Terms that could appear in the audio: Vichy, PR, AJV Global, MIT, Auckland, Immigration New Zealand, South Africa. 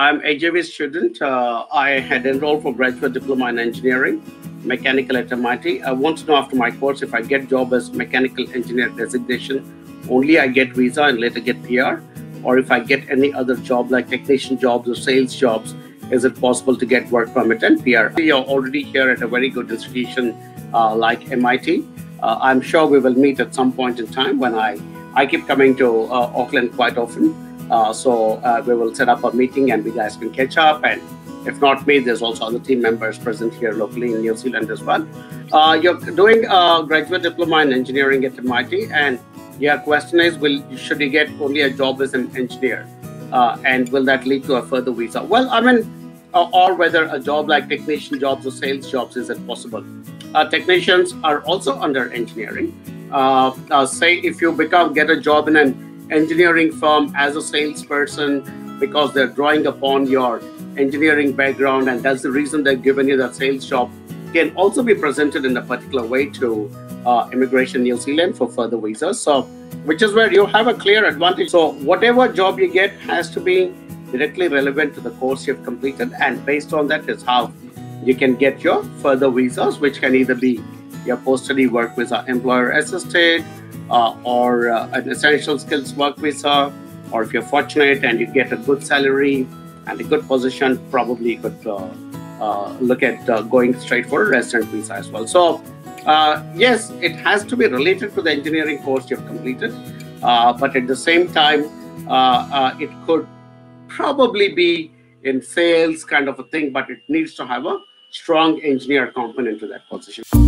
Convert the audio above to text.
I'm AJV student. I had enrolled for graduate diploma in engineering, mechanical at MIT. I want to know after my course if I get job as mechanical engineer designation, only I get visa and later get PR, or if I get any other job like technician jobs or sales jobs, is it possible to get work permit and PR? You're already here at a very good institution like MIT. I'm sure we will meet at some point in time when I keep coming to Auckland quite often. So we will set up a meeting and we guys can catch up. And if not me, there's also other team members present here locally in New Zealand as well. You're doing a graduate diploma in engineering at MIT, and your question is, should you get only a job as an engineer? And will that lead to a further visa? Well, I mean, or whether a job like technician jobs or sales jobs, is it possible? Technicians are also under engineering. Say if you get a job in an engineering firm as a salesperson, because they're drawing upon your engineering background, and that's the reason they've given you that sales job, can also be presented in a particular way to Immigration New Zealand for further visas. So, which is where you have a clear advantage. So whatever job you get has to be directly relevant to the course you've completed, and based on that is how you can get your further visas, which can either be your post-study work visa, employer assisted, or an essential skills work visa, or if you're fortunate and you get a good salary and a good position, probably you could look at going straight for a resident visa as well. So yes, it has to be related to the engineering course you've completed, but at the same time, it could probably be in sales kind of a thing, but it needs to have a strong engineer component to that position.